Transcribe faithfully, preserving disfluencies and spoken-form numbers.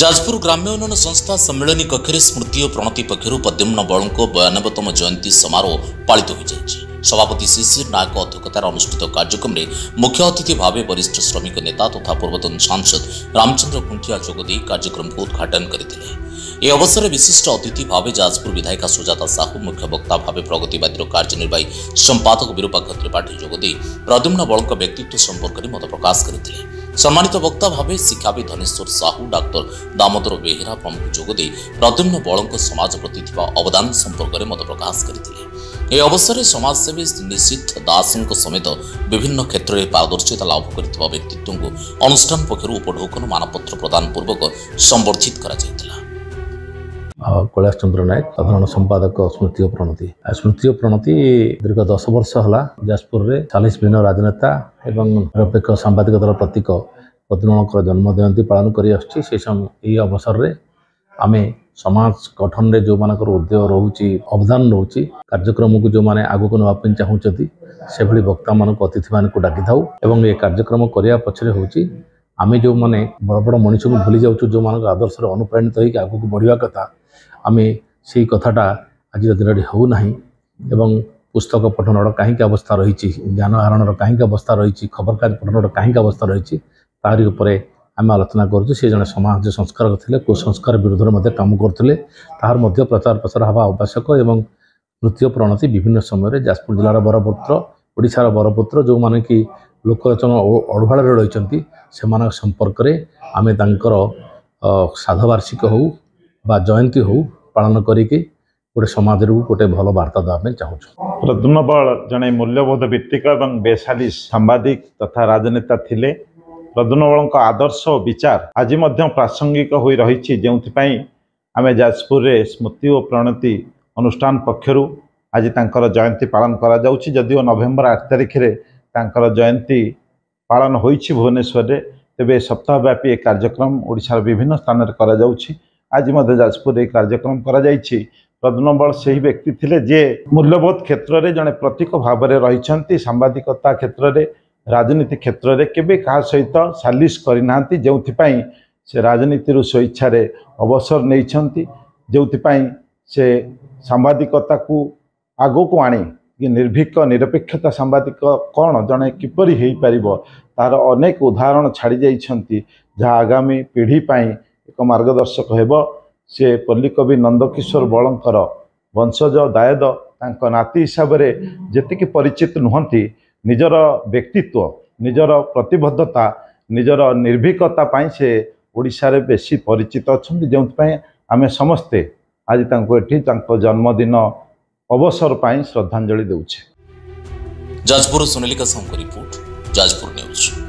जाजपुर ग्राम्य उन्नयन संस्था सम्मेलन कक्ष में स्मृति और प्रणति पक्षर प्रद्युम्न बल को बयानबतम जयंती समारोह पालित हो जाए। सभापति श्री नायक अध्यक्षतार अनुष्ठित कार्यक्रम में मुख्य अतिथि भाव वरिष्ठ श्रमिक नेता तथा तो पूर्वतन सांसद रामचंद्र गुन्ठिया जोगदे कार्यक्रम को उद्घाटन करते। यह अवसर में विशिष्ट अतिथि भाव जाजपुर विधायिका सुजाता साहू, मुख्य वक्ता भाव प्रगतिवादी कार्यनिर्वाही संपादक विरूपा त्रिपाठी जोगदे प्रद्युम्न बल का व्यक्तित्व संपर्क में मत प्रकाश करते। सम्मानित वक्ता भाव शिक्षाविद धनेश्वर साहू, डाक्टर दामोदर बेहेरा प्रमुख जोगदे प्रद्युम्न बल समाज प्रति अवदान संपर्क में मत प्रकाश करते। यह अवसर में समाजसेवी निशिथ दास समेत विभिन्न क्षेत्र में पारदर्शिता लाभ कर व्यक्तित्व को अनुष्ठान पक्षर उपढौकन मानपत्र प्रदान पूर्वक संबर्धित कर कैलाश चंद्र नायक साधारण संपादक स्मृति और प्रणति स्मृति और प्रणति दीर्घ दस वर्ष होला जाजपुर में चालीस भिन्न राजनेता एवं निरपेक्ष सांबादिकतार प्रतीक प्रद्युम्न जन्म जयंती पालन करवसर में आम समाज गठन में जो मानक उद्योग रोचे अवदान रोचे कार्यक्रम को जो मैंने आगक नापी चाहूँगी से भाई वक्ता मान अतिथि मान डाकी थाऊ एवं ये कार्यक्रम करने पचर हो आमे जो माने बड़ बड़ मनीष को भूली जाऊँ जो मान आदर्श अनुप्राणित होकर आगक बढ़िया कथा आम से कथाटा आज दिन होना एवं पुस्तक पठनर कहीं अवस्था रही ज्ञान आहरण कहीं अवस्था रही खबर कागज पठनर कहीं अवस्था रही तारी उपर आम आलोचना करूँ। से जड़े समाज संस्कारक थे कुसंस्कार विरोध में कम करते तार प्रचार प्रसार हवा आवश्यक एवं नृत्य प्रणति विभिन्न समय जाजपुर जिलार बरपुत्र ओडिशार बरपुत्र जो माने कि लोकरचना अड़भाड़ रही संपर्क में आम तर साधवार्षिक हो जयंती हो पालन करें गोटे समाज रू गोटे भल बार्ता देवाई चाहूँ। प्रद्युम्न बल जड़े मूल्यबोध भित्तिक एवं बेसाली सांबादिक तथा राजनेता थिले। प्रद्युम्न बल का आदर्श और विचार आज प्रासंगिक हो रही जो आम जाजपुर स्मृति और प्रणति अनुष्ठान पक्षर आज तंकर जयंती पालन करदियों नवेम्बर आठ तारिख में तांकर जयंती पालन हो भुवनेश्वर में तेज सप्ताह व्यापी एक कार्यक्रम ओडिशार विभिन्न स्थान में करा आज मध्य जाजपुर कार्यक्रम करा कर प्रद्युम्न बल से ही व्यक्ति थे जे मूल्यबोध क्षेत्र में जड़े प्रतीक भाव में रही सांबादिकता क्षेत्र में राजनीति क्षेत्र में केवे क्या सहित सालिश करना जो से राजनीति स्वेच्छार अवसर नहीं जो से सांबादिकता को आगक आनी निर्भीक निरपेक्षता सांबादिक कौन जड़े किपर हो पार तार अनेक उदाहरण छाड़ जाती जहाँ आगामी पीढ़ी पाई एक मार्गदर्शक हेब। से पल्ली कवि नंदकिशोर बड़कर वंशज दायद तांको नाती हिसाब से जीक परिचित नुहति निजर व्यक्तित्व निजर प्रतिबद्धता निजर निर्भीकता से ओडिशारे बेसी परिचित अच्छा जो आम समस्ते आज तक जन्मदिन अवसर पर श्रद्धांजलि दूचे। Jajpur Sonalika Sahu report, Jajpur news.